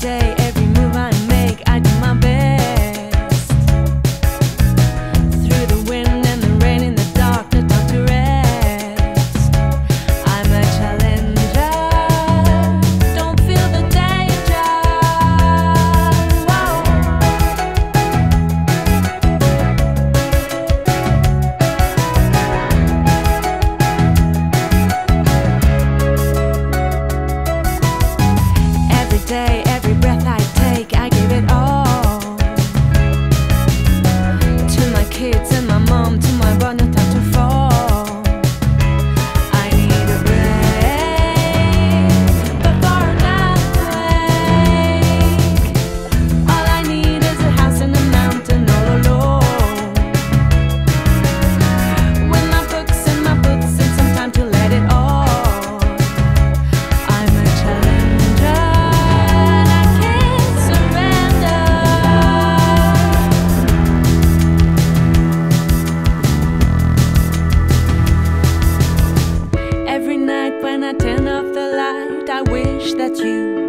day, every move I make, I do my best. Through the wind and the rain, in the dark, not time to rest. I'm a challenger, don't feel the danger. Wow. Every day, every breath I take, I give it all. To my kids and my mom, to my brother, no time to fall. I need a break, but for an outbreak. All I need is a house in a mountain all alone. With my books and my boots and some time to let it all. I'm a challenger, I can't surrender. Every night when I turn off the light, I wish that you